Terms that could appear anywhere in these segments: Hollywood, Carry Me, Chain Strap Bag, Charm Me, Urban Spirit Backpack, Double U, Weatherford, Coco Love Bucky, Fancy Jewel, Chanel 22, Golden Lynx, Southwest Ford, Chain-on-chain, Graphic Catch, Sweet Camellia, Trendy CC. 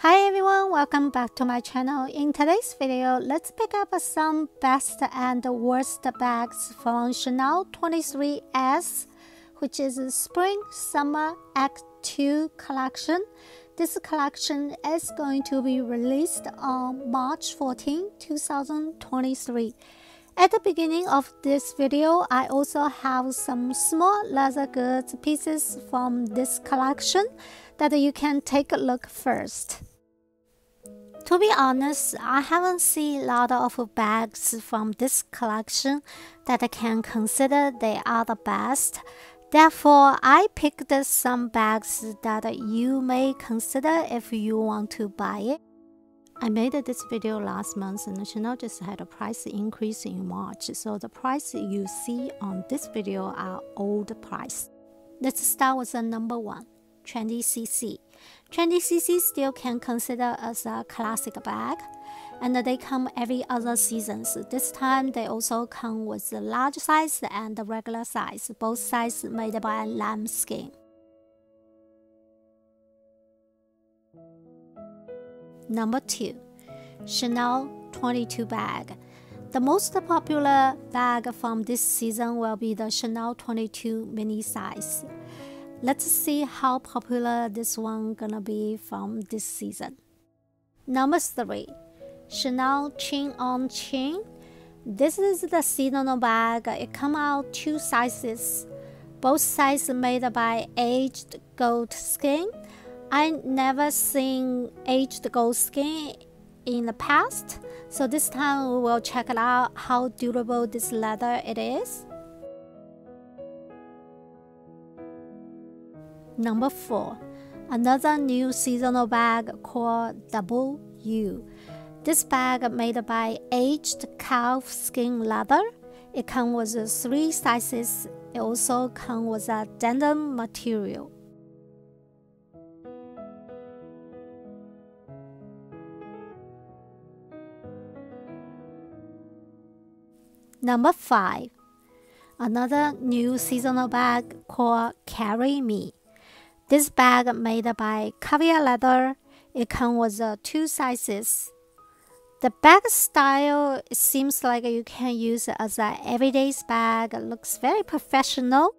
Hi everyone, welcome back to my channel. In today's video, let's pick up some best and worst bags from Chanel 22, which is Spring Summer Act 2 collection. This collection is going to be released on March 14, 2023. At the beginning of this video, I also have some small leather goods pieces from this collection that you can take a look first. To be honest, I haven't seen a lot of bags from this collection that I can consider they are the best. Therefore, I picked some bags that you may consider if you want to buy it. I made this video last month and Chanel just had a price increase in March, so the price you see on this video are old price. Let's start with the number one, Trendy CC. Trendy CC still can consider as a classic bag, and they come every other seasons. This time they also come with the large size and the regular size, both sizes made by lambskin. Number 2, Chanel 22 bag. The most popular bag from this season will be the Chanel 22 mini size. Let's see how popular this one gonna be from this season. Number 3, Chanel Chain-on-Chain. This is the seasonal bag. It comes out two sizes, both sizes made by aged goat skin. I never seen aged goat skin in the past, so this time we will check it out how durable this leather it is. Number 4, another new seasonal bag called Double U. This bag made by aged calf skin leather. It comes with 3 sizes. It also comes with a denim material. Number 5, another new seasonal bag called Carry Me. This bag made by caviar leather. It comes with 2 sizes. The bag style seems like you can use as an everyday bag. It looks very professional.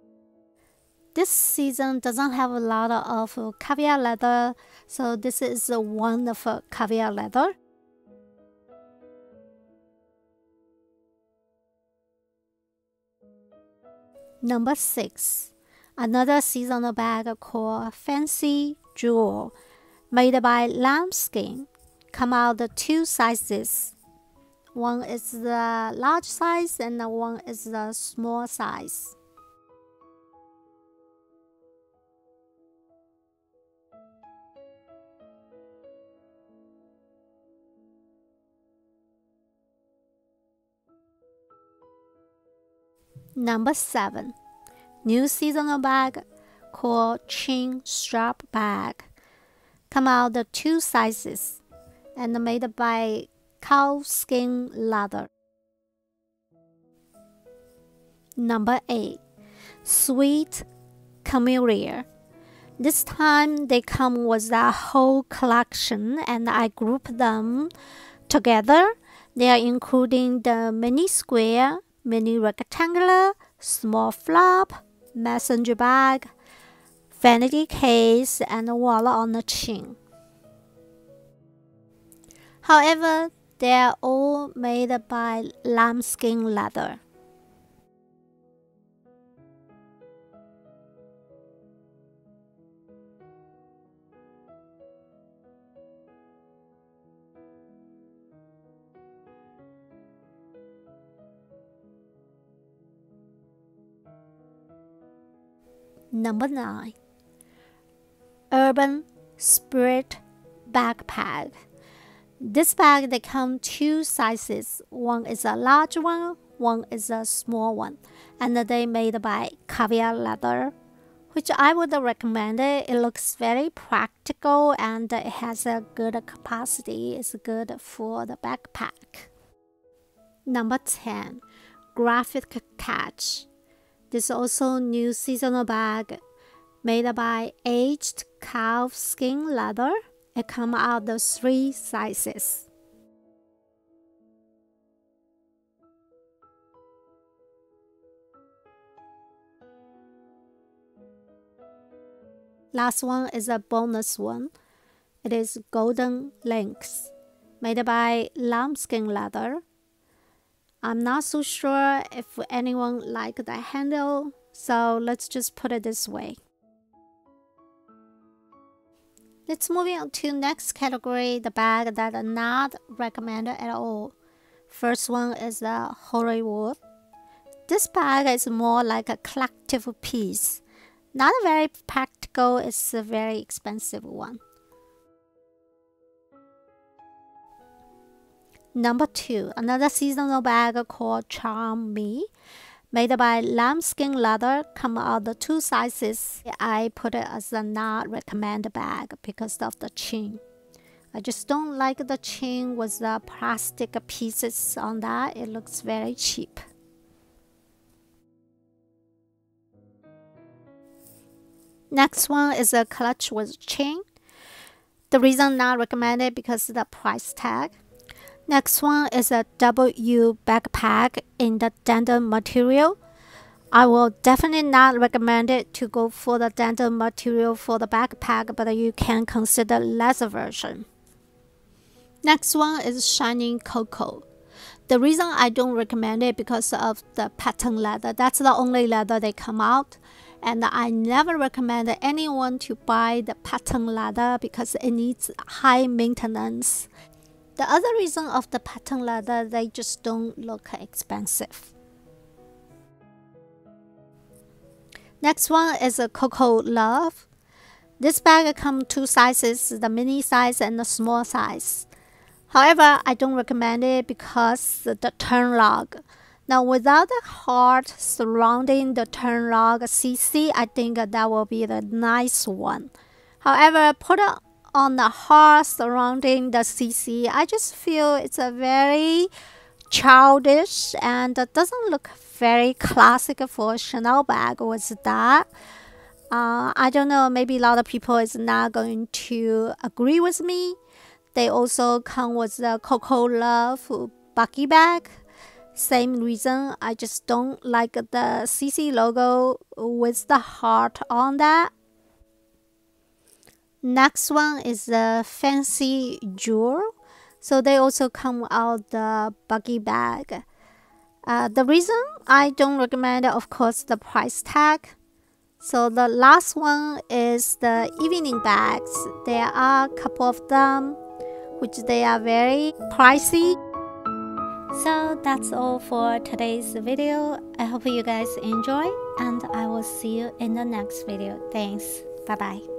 This season doesn't have a lot of caviar leather, so this is a wonderful caviar leather. Number 6, another seasonal bag called Fancy Jewel, made by lambskin. Come out the 2 sizes. One is the large size and one is the small size. Number 7, new seasonal bag called Chain Strap Bag. Come out the 2 sizes and made by cow skin leather. Number 8, Sweet Camellia. This time they come with a whole collection and I group them together. They are including the mini square, mini rectangular, small flap, messenger bag, vanity case, and a wallet on the chin. However, they are all made by lambskin leather. Number 9, Urban Spirit Backpack. This bag, they come 2 sizes. One is a large one, one is a small one. And they made by caviar leather, which I would recommend it. It looks very practical and it has a good capacity. It's good for the backpack. Number 10, Graphic Catch. This is also new seasonal bag made by aged calfskin leather. It comes out of 3 sizes. Last one is a bonus one. It is Golden Lynx, made by lambskin leather. I'm not so sure if anyone liked the handle, so let's just put it this way. Let's move on to next category, the bag that are not recommended at all. First one is the Hollywood. This bag is more like a collective piece. Not very practical, it's a very expensive one. Number 2, another seasonal bag called Charm Me, made by lambskin leather, come out the 2 sizes. I put it as a not recommended bag because of the chain. I just don't like the chain with the plastic pieces on that. It looks very cheap. Next one is a clutch with chain. The reason not recommended because of the price tag. Next one is a Double U backpack in the denim material. I will definitely not recommend it to go for the denim material for the backpack, but you can consider lesser version. Next one is Shining Coco. The reason I don't recommend it because of the pattern leather. That's the only leather they come out. And I never recommend anyone to buy the pattern leather because it needs high maintenance. The other reason of the pattern leather, they just don't look expensive. Next one is a Coco Love. This bag comes 2 sizes, the mini size and the small size. However, I don't recommend it because the turn log. Now, without the heart surrounding the turn log CC, I think that will be the nice one. However, put it on the heart surrounding the CC, I just feel it's a very childish and doesn't look very classic for a Chanel bag with that. I don't know, maybe a lot of people is not going to agree with me. They also come with the Coco Love Bucky bag. Same reason, I just don't like the CC logo with the heart on that. Next one is the Fancy Jewel. So they also come out the buggy bag. The reason I don't recommend, of course, the price tag. So the last one is the evening bags. There are a couple of them, which they are very pricey. So that's all for today's video. I hope you guys enjoy, and I will see you in the next video. Thanks. Bye-bye.